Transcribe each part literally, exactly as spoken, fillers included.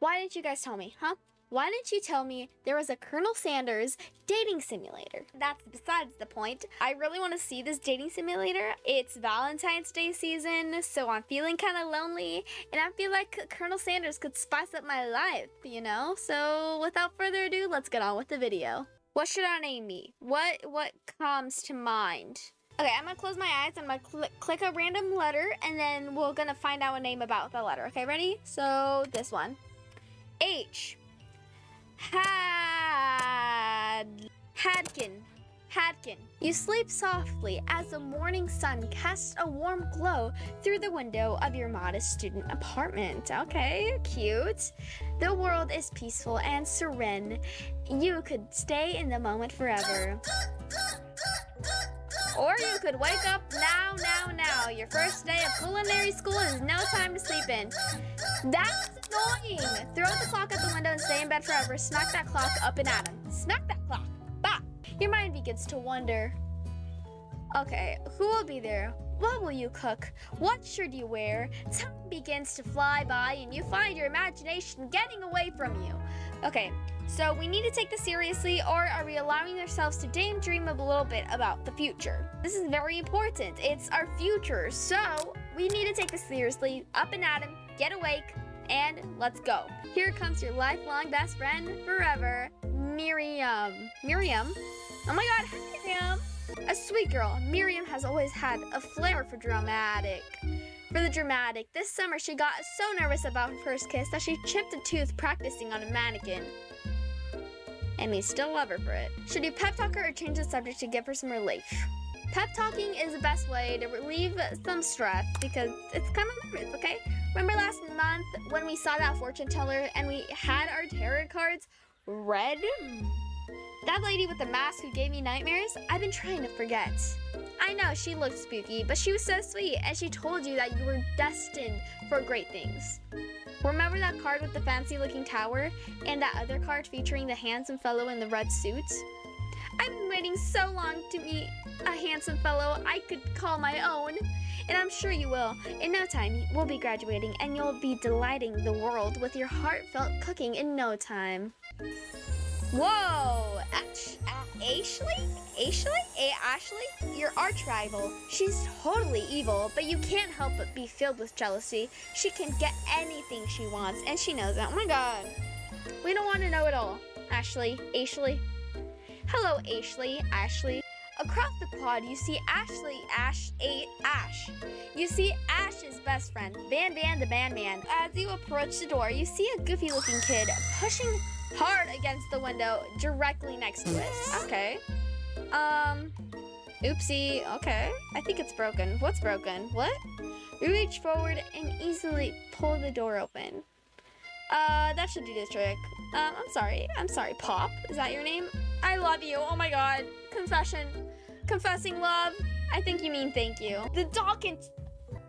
Why didn't you guys tell me, huh? Why didn't you tell me there was a Colonel Sanders dating simulator? That's besides the point. I really want to see this dating simulator. It's Valentine's Day season, so I'm feeling kind of lonely, and I feel like Colonel Sanders could spice up my life, you know? So without further ado, let's get on with the video. What should I name me? What, what comes to mind? Okay, I'm gonna close my eyes, I'm gonna cl click a random letter, and then we're gonna find out a name about the letter. Okay, ready? So, this one. H. Had. Hadkin. Hadkin. You sleep softly as the morning sun casts a warm glow through the window of your modest student apartment. Okay, cute. The world is peaceful and serene. You could stay in the moment forever. Or you could wake up now, now, now. Your first day of culinary school is no time to sleep in. That's annoying. Throw the clock out the window and stay in bed forever. Smack that clock up and at him. Smack that clock. Bah. Your mind begins to wonder. Okay, who will be there? What will you cook? What should you wear? Time begins to fly by and you find your imagination getting away from you. Okay, so we need to take this seriously, or are we allowing ourselves to daydream a little bit about the future? This is very important. It's our future, so we need to take this seriously. Up and at 'em, get awake, and let's go. Here comes your lifelong best friend forever, Miriam. Miriam? Oh my god, Miriam! A sweet girl, Miriam has always had a flair for dramatic. For the dramatic, this summer she got so nervous about her first kiss that she chipped a tooth practicing on a mannequin. And we still love her for it. Should you pep talk her or change the subject to give her some relief? Pep talking is the best way to relieve some stress because it's kind of nervous, okay? Remember last month when we saw that fortune teller and we had our tarot cards read? That lady with the mask who gave me nightmares, I've been trying to forget. I know she looked spooky, but she was so sweet, and she told you that you were destined for great things. Remember that card with the fancy-looking tower, and that other card featuring the handsome fellow in the red suit? I've been waiting so long to meet a handsome fellow I could call my own, and I'm sure you will. In no time, we'll be graduating, and you'll be delighting the world with your heartfelt cooking in no time. Whoa, Ash, uh, Ashley? Ashley? A Ashley? Your arch rival. She's totally evil, but you can't help but be filled with jealousy. She can get anything she wants, and she knows that. Oh my god. We don't want to know it all. Ashley, Ashley. Hello, Ashley, Ashley. Across the quad, you see Ashley, Ash, A, Ash. You see Ash's best friend, Van Van the Van Man. As you approach the door, you see a goofy-looking kid pushing hard against the window directly next to it. Okay. Um, oopsie. Okay. I think it's broken. What's broken? What? You reach forward and easily pull the door open. Uh, that should do the trick. Um, I'm sorry. I'm sorry. Pop. Is that your name? I love you. Oh my god. Confession. Confessing love. I think you mean thank you. The dog can...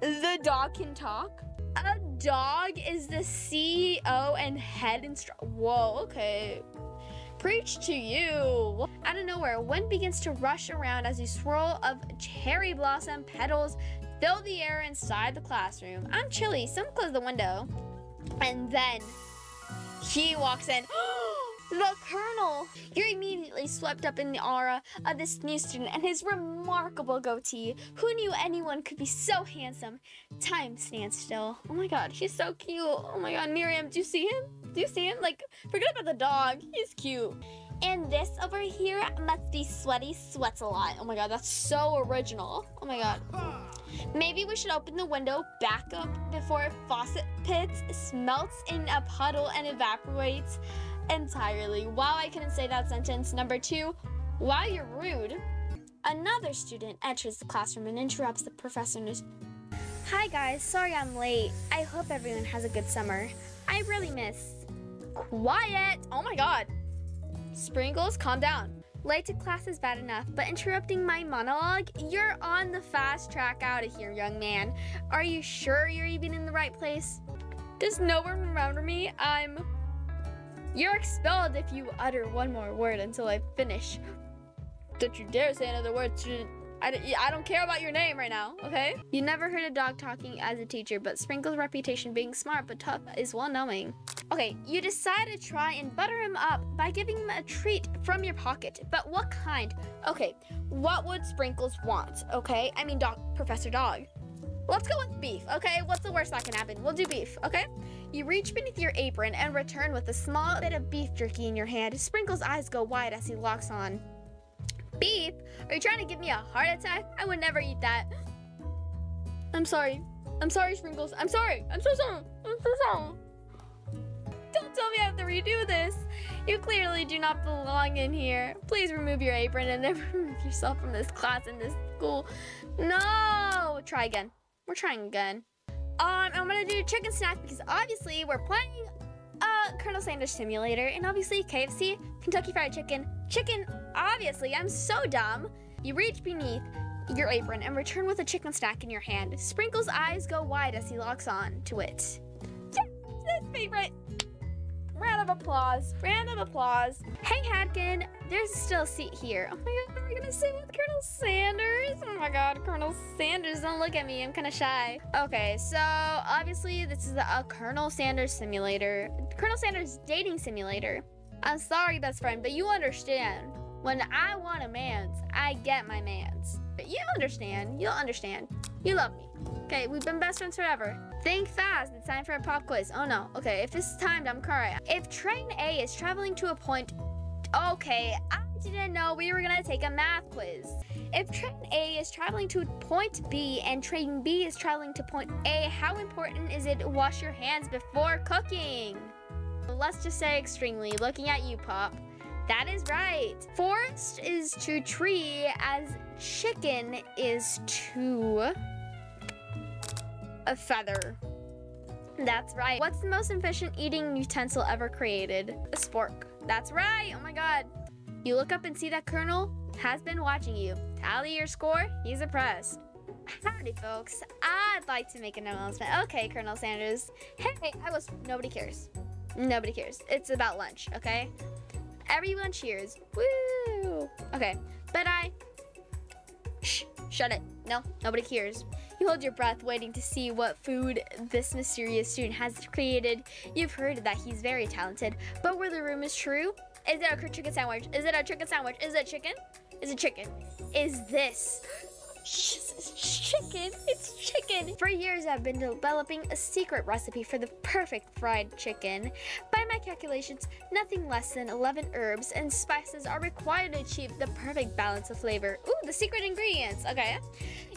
The dog can talk? A dog is the C E O and head instructor. Whoa, okay. Preach to you. Out of nowhere, wind begins to rush around as a swirl of cherry blossom petals fill the air inside the classroom. I'm chilly, someone close the window. And then he walks in. The Colonel! You're immediately swept up in the aura of this new student and his remarkable goatee. Who knew anyone could be so handsome? Time stands still. Oh my god, she's so cute. Oh my god, Miriam, do you see him? Do you see him? Like, forget about the dog. He's cute. And this over here must be Sweaty Sweats a Lot. Oh my god, that's so original. Oh my god. Maybe we should open the window back up before a faucet pits, smelts in a puddle, and evaporates entirely. Wow, I couldn't say that sentence. Number two, wow, you're rude. Another student enters the classroom and interrupts the professor's. Hi guys, sorry I'm late. I hope everyone has a good summer. I really miss. Quiet! Oh my god. Sprinkles, calm down. Late to class is bad enough, but interrupting my monologue? You're on the fast track out of here, young man. Are you sure you're even in the right place? Does no one remember me? I'm... You're expelled if you utter one more word until I finish. Don't you dare say another word to I, d I don't care about your name right now, okay? You never heard a dog talking as a teacher, but Sprinkles' reputation being smart but tough is well knowing. Okay, you decide to try and butter him up by giving him a treat from your pocket. But what kind? Okay, what would Sprinkles want? Okay, I mean, doc, Professor Dog. Let's go with beef, okay? What's the worst that can happen? We'll do beef, okay? You reach beneath your apron and return with a small bit of beef jerky in your hand. Sprinkles' eyes go wide as he locks on. Beef? Are you trying to give me a heart attack? I would never eat that. I'm sorry. I'm sorry, Sprinkles. I'm sorry. I'm so sorry. I'm so sorry. Don't tell me I have to redo this. You clearly do not belong in here. Please remove your apron and never remove yourself from this class and this school. No. Try again. We're trying again. Um, I'm gonna do chicken snacks because obviously we're playing uh, Colonel Sanders Simulator, and obviously K F C, Kentucky Fried Chicken, chicken, obviously, I'm so dumb. You reach beneath your apron and return with a chicken snack in your hand. Sprinkles' eyes go wide as he locks on to it. Yes, his favorite. Round of applause, round of applause. Hey, Hadkin, there's still a seat here. Oh my God, we're gonna sit with Colonel Sanders. Oh my God, Colonel Sanders, don't look at me, I'm kinda shy. Okay, so obviously this is a Colonel Sanders simulator. Colonel Sanders dating simulator. I'm sorry, best friend, but you understand. When I want a man's, I get my man's. But you understand, you'll understand. You love me. Okay, we've been best friends forever. Think fast, it's time for a pop quiz. Oh no, okay, if it's timed, I'm correct. If train A is traveling to a point, okay, I didn't know we were gonna take a math quiz. If train A is traveling to point B and train B is traveling to point A, how important is it to wash your hands before cooking? Let's just say extremely, looking at you, Pop. That is right. Forest is to tree as chicken is to a feather. That's right. What's the most efficient eating utensil ever created? A spork. That's right. Oh my God. You look up and see that Colonel has been watching you. Tally your score. He's impressed. Howdy, folks. I'd like to make an announcement. Okay, Colonel Sanders. Hey, I was. Nobody cares. Nobody cares. It's about lunch, okay? Everyone cheers. Woo! Okay, but I... Shh, shut it. No, nobody cares. You hold your breath waiting to see what food this mysterious student has created. You've heard that he's very talented, but where the rumor is true? Is it a chicken sandwich? Is it a chicken sandwich? Is it chicken? Is it chicken? Is this... It's chicken, it's chicken. For years, I've been developing a secret recipe for the perfect fried chicken. By my calculations, nothing less than eleven herbs and spices are required to achieve the perfect balance of flavor. Ooh, the secret ingredients, okay.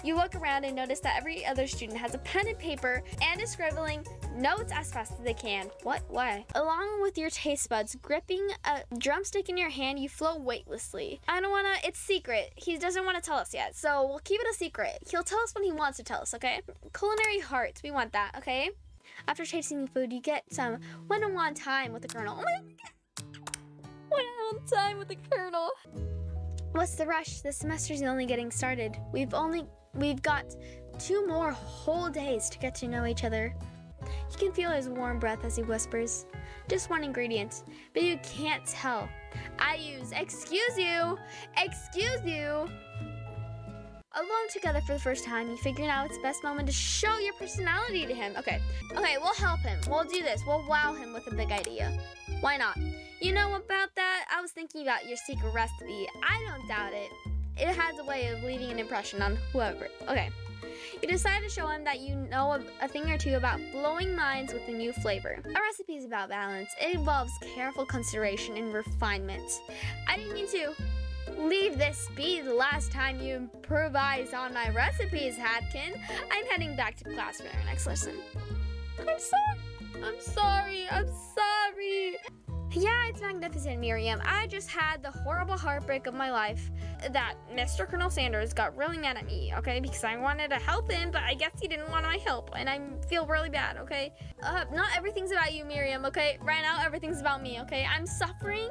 You look around and notice that every other student has a pen and paper and is scribbling notes as fast as they can. What, why? Along with your taste buds, gripping a drumstick in your hand, you float weightlessly. I don't wanna, it's secret. He doesn't wanna tell us yet, so we'll keep Keep it a secret. He'll tell us when he wants to tell us, okay? Culinary hearts, we want that, okay? After tasting food, you get some one-on-one time with the Colonel. Oh my God. One-on-one time with the Colonel. What's the rush? The semester's only getting started. We've only, we've got two more whole days to get to know each other. You can feel his warm breath as he whispers. Just one ingredient, but you can't tell. I use, excuse you, excuse you. Alone together for the first time, you figure out it's best moment to show your personality to him. Okay, okay, we'll help him. We'll do this. We'll wow him with a big idea. Why not? You know about that? I was thinking about your secret recipe. I don't doubt it. It has a way of leaving an impression on whoever. Okay, you decide to show him that you know a, a thing or two about blowing minds with a new flavor. A recipe is about balance. It involves careful consideration and refinement. I didn't mean to. Leave this be the last time you improvise on my recipes, Hadkin. I'm heading back to class for our next lesson. I'm sorry. I'm sorry. I'm sorry. Yeah, it's magnificent, Miriam. I just had the horrible heartbreak of my life that Mister Colonel Sanders got really mad at me, okay? Because I wanted to help him, but I guess he didn't want my help, and I feel really bad, okay? Uh, not everything's about you, Miriam, okay? Right now, everything's about me, okay? I'm suffering.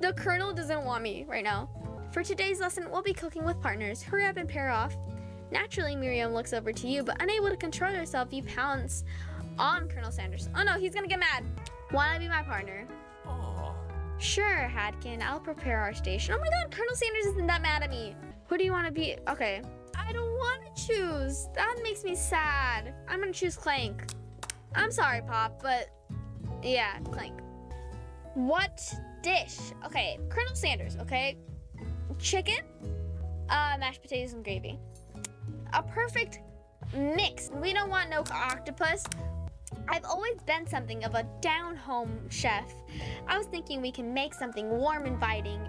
The Colonel doesn't want me right now. For today's lesson, we'll be cooking with partners. Hurry up and pair off. Naturally, Miriam looks over to you, but unable to control herself, you pounce on Colonel Sanders. Oh no, he's gonna get mad. Wanna be my partner? Oh. Sure, Hadkin, I'll prepare our station. Oh my God, Colonel Sanders isn't that mad at me. Who do you wanna be? Okay. I don't want to choose. That makes me sad. I'm gonna choose Clank. I'm sorry, Pop, but yeah, Clank. What dish? Okay, Colonel Sanders, okay? Chicken, uh, mashed potatoes and gravy. A perfect mix. We don't want no octopus. I've always been something of a down-home chef. I was thinking we can make something warm, inviting,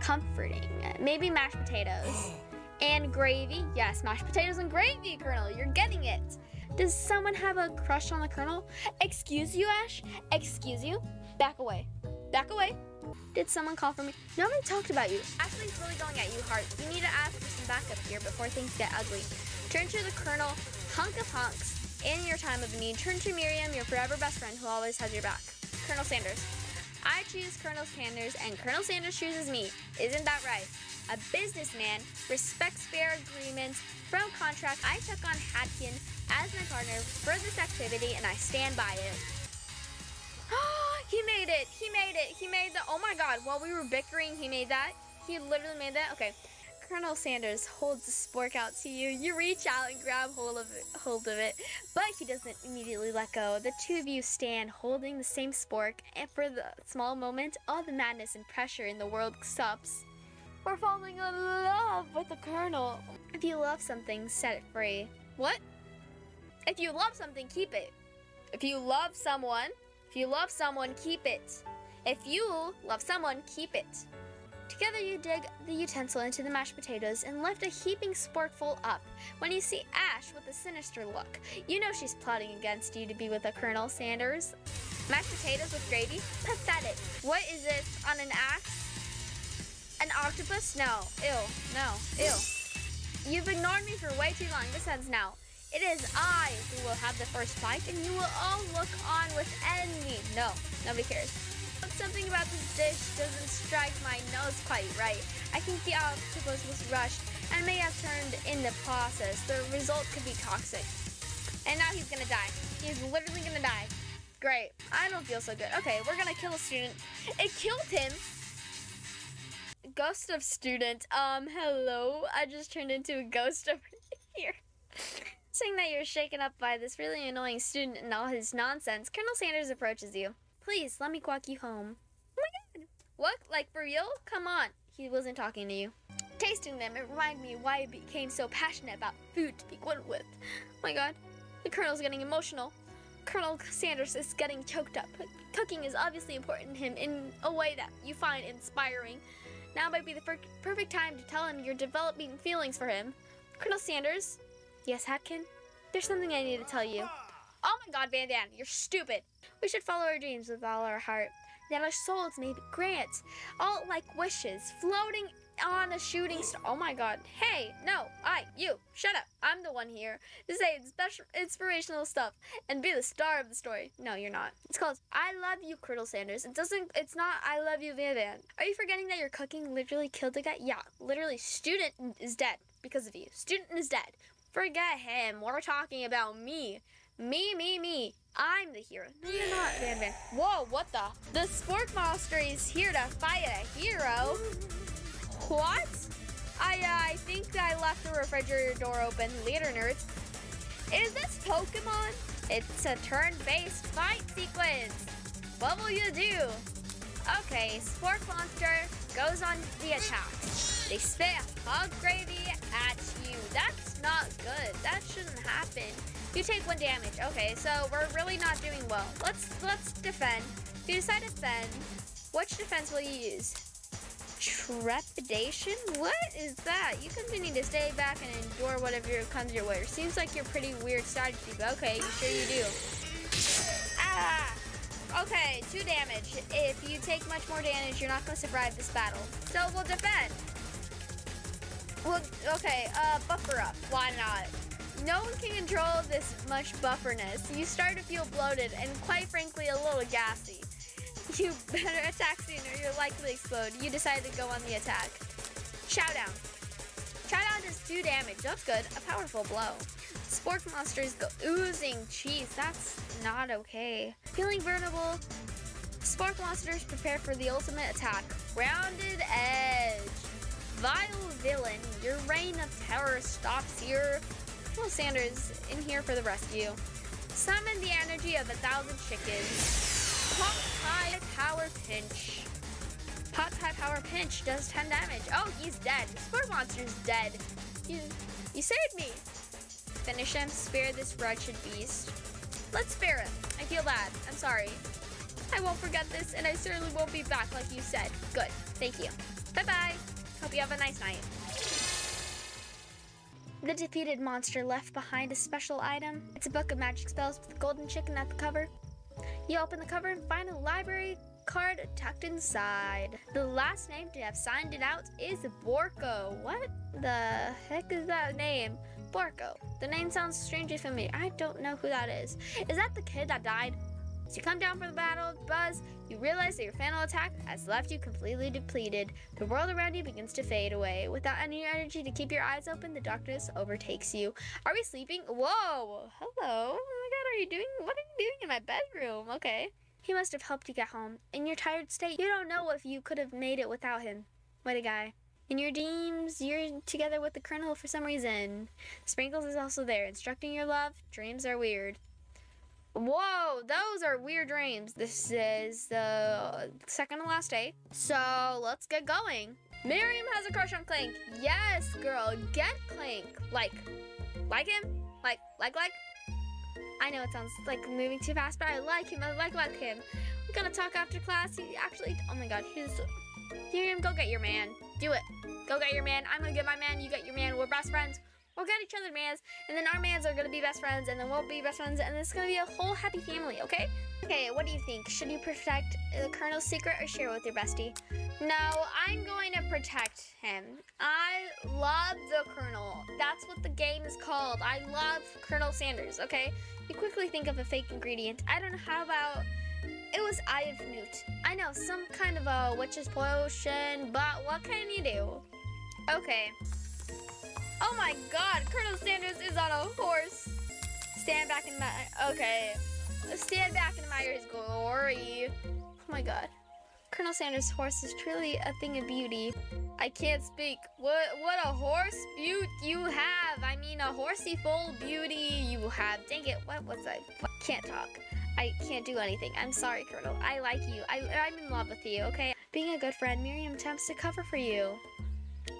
comforting. Maybe mashed potatoes and gravy. Yes, mashed potatoes and gravy, Colonel. You're getting it. Does someone have a crush on the Colonel? Excuse you, Ash. Excuse you. Back away. Back away. Did someone call for me? Nobody talked about you. Ashley's really going at you hard. You need to ask for some backup here before things get ugly. Turn to the Colonel, hunk of hunks, in your time of need. Turn to Miriam, your forever best friend who always has your back. Colonel Sanders. I choose Colonel Sanders, and Colonel Sanders chooses me. Isn't that right? A businessman, respects fair agreements, pro contract. I took on Hadkin as my partner for this activity, and I stand by it. He made it. He made it. He made the... Oh, my God. While we were bickering, he made that. He literally made that. Okay. Colonel Sanders holds the spork out to you. You reach out and grab hold of it, hold of it, but he doesn't immediately let go. The two of you stand holding the same spork, and for the small moment, all the madness and pressure in the world stops. We're falling in love with the Colonel. If you love something, set it free. What? If you love something, keep it. If you love someone... If you love someone, keep it. If you love someone, keep it. Together you dig the utensil into the mashed potatoes and lift a heaping sporkful up. When you see Ash with a sinister look, you know she's plotting against you to be with a Colonel Sanders. Mashed potatoes with gravy? Pathetic. What is this, on an axe? An octopus? No. Ew. No. Ew. You've ignored me for way too long. This ends now. It is I who will have the first fight, and you will all look on with envy. No, nobody cares. But something about this dish doesn't strike my nose quite right. I think the octopus was rushed and may have turned in the process. The result could be toxic. And now he's gonna die. He's literally gonna die. Great. I don't feel so good. Okay, we're gonna kill a student. It killed him. Ghost of student. Um, hello. I just turned into a ghost over here. Saying that you're shaken up by this really annoying student and all his nonsense, Colonel Sanders approaches you. Please, let me walk you home. Oh my God. What? Like, for real? Come on. He wasn't talking to you. Tasting them, it reminded me why I became so passionate about food to begin with. Oh my God. The Colonel's getting emotional. Colonel Sanders is getting choked up. Cooking is obviously important to him in a way that you find inspiring. Now might be the perfect time to tell him you're developing feelings for him. Colonel Sanders... Yes, Hadkin? There's something I need to tell you. Oh my God, Van Van, you're stupid. We should follow our dreams with all our heart, that our souls may grant all like wishes, floating on a shooting star. Oh my God. Hey, no, I, you, shut up. I'm the one here to say special, inspirational stuff and be the star of the story. No, you're not. It's called I Love You, Colonel Sanders. It doesn't, it's not I Love You, Van Van. Are you forgetting that your cooking literally killed a guy? Yeah, literally, student is dead because of you. Student is dead. Forget him. We're talking about me. Me, me, me. I'm the hero. No, you're not, Van Van. Whoa, what the? The Spork Monster is here to fight a hero. What? I, uh, I think I left the refrigerator door open. Later, nerds. Is this Pokemon? It's a turn-based fight sequence. What will you do? Okay, Spork Monster goes on the attack. They spit hog gravy at you. That's not good. That shouldn't happen. You take one damage. Okay, so we're really not doing well. Let's let's defend. If you decide to defend, which defense will you use? Trepidation? What is that? You continue to stay back and endure whatever comes your way. It seems like you're pretty weird strategy, but okay, sure you do. Ah! Okay, two damage. If you take much more damage, you're not going to survive this battle. So we'll defend. Well, okay, uh, buffer up. Why not? No one can control this much bufferness. You start to feel bloated and, quite frankly, a little gassy. You better attack soon or you'll likely explode. You decide to go on the attack. Showdown. Showdown does two damage. That's good. A powerful blow. Spork Monster is oozing cheese. That's not okay. Feeling vulnerable, Spork Monsters prepare for the ultimate attack. Rounded Edge. vile villain. Your reign of terror stops here. Colonel Sanders, in here for the rescue. Summon the energy of a thousand chickens. Pop High Power Pinch. Pop High Power Pinch does ten damage. Oh, he's dead. Spork Monster's dead. You, you saved me. Finish him. Spare this wretched beast. Let's spare him. I feel bad. I'm sorry. I won't forget this, and I certainly won't be back like you said. Good. Thank you. Bye-bye. Hope you have a nice night. The defeated monster left behind a special item. It's a book of magic spells with a golden chicken at the cover. You open the cover and find a library card tucked inside. The last name to have signed it out is Borco. What the heck is that name? Borco. The name sounds strangely familiar. I don't know who that is. Is that the kid that died? As you come down from the battle, Buzz, you realize that your final attack has left you completely depleted. The world around you begins to fade away. Without any energy to keep your eyes open, the darkness overtakes you. Are we sleeping? Whoa! Hello! Oh my god, are you doing? What are you doing in my bedroom? Okay. He must have helped you get home. In your tired state, you don't know if you could have made it without him. What a guy. In your dreams, you're together with the Colonel for some reason. Sprinkles is also there, instructing your love. Dreams are weird. Whoa, those are weird dreams. This is the second to last day, so let's get going. Miriam has a crush on Clank. Yes, girl, get Clank. Like, like him? Like, like, like? I know it sounds like moving too fast, but I like him. I like, like him. We're gonna talk after class. He actually, oh my god, he's, Miriam, go get your man. Do it. Go get your man. I'm gonna get my man. You get your man. We're best friends. We'll get each other's mans, and then our mans are gonna be best friends, and then we'll be best friends, and it's gonna be a whole happy family, okay? Okay, what do you think? Should you protect the Colonel's secret or share with your bestie? No, I'm going to protect him. I love the Colonel. That's what the game is called. I love Colonel Sanders, okay? You quickly think of a fake ingredient. I don't know, how about... It was Eye of Newt. I know, some kind of a witch's potion, but what can you do? Okay. Oh my god, Colonel Sanders is on a horse. Stand back and admire, okay. Stand back and admire his glory. Oh my god. Colonel Sanders' horse is truly a thing of beauty. I can't speak. What what a horse beaut you have. I mean, a horsey full beauty you have. Dang it, what was I? Can't talk. I can't do anything. I'm sorry, Colonel. I like you. I, I'm in love with you, okay? Being a good friend, Miriam attempts to cover for you.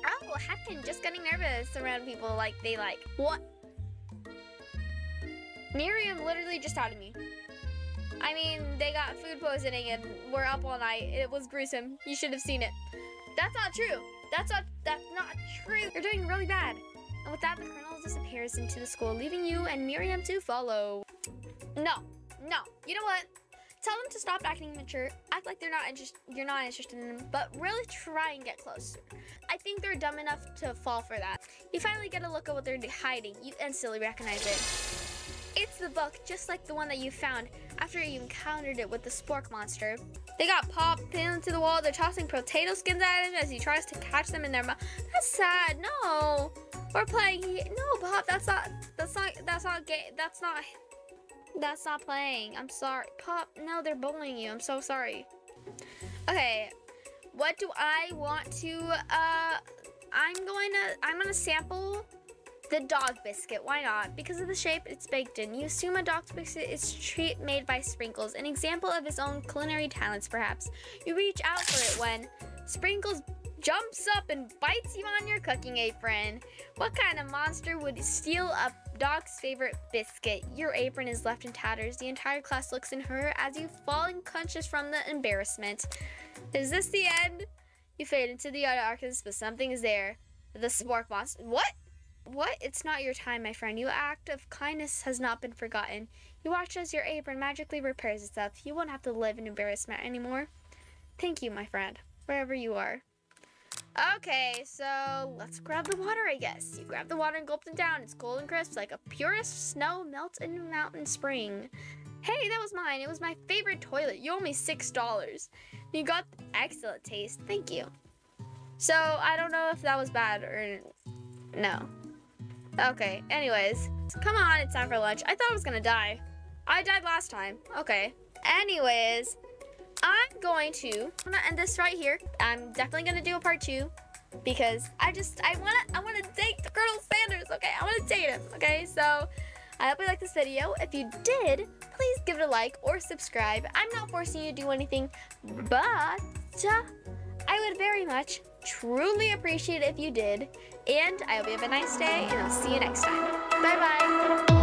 Oh, Hadkin just getting nervous around people like they like. What? Miriam literally just outed me. I mean, they got food poisoning and were up all night. It was gruesome. You should have seen it. That's not true. That's not, that's not true. You're doing really bad. And with that, the Colonel disappears into the school, leaving you and Miriam to follow. No, no. You know what? Tell them to stop acting mature, act like they're not interested, you're not interested in them, but really try and get closer. I think they're dumb enough to fall for that. You finally get a look at what they're hiding. You instantly recognize it. It's the book, just like the one that you found after you encountered it with the Spork Monster. They got popped, pinned to the wall. They're tossing potato skins at him as he tries to catch them in their mouth. That's sad. No, we're playing. No, Bob, that's not, that's not, that's not gay. That's not. That's not playing. I'm sorry. Pop, no, they're bullying you. I'm so sorry. Okay. What do I want to, uh, I'm going to, I'm going to sample the dog biscuit. Why not? Because of the shape it's baked in. You assume a dog biscuit is a treat made by Sprinkles, an example of his own culinary talents, perhaps. You reach out for it when Sprinkles jumps up and bites you on your cooking apron. What kind of monster would steal a dog's favorite biscuit? Your apron is left in tatters. The entire class looks in horror as you fall unconscious from the embarrassment. Is this the end? You fade into the darkness, but something is there. The Spork Monster. What? What? It's not your time, my friend. Your act of kindness has not been forgotten. You watch as your apron magically repairs itself. You won't have to live in embarrassment anymore. Thank you, my friend, wherever you are. Okay, so let's grab the water, I guess. You grab the water and gulp it down. It's cold and crisp, like a purest snow melt in a mountain spring. Hey, that was mine. It was my favorite toilet. You owe me six dollars. You got excellent taste. Thank you. So, I don't know if that was bad or no. Okay, anyways. Come on, it's time for lunch. I thought I was gonna die. I died last time. Okay. Anyways. I'm going to, I'm gonna end this right here. I'm definitely gonna do a part two. because I just I wanna I wanna date Colonel Sanders. Okay, I wanna date him. Okay, so I hope you liked this video. If you did, please give it a like or subscribe. I'm not forcing you to do anything, but I would very much truly appreciate it if you did. And I hope you have a nice day, and I'll see you next time. Bye bye.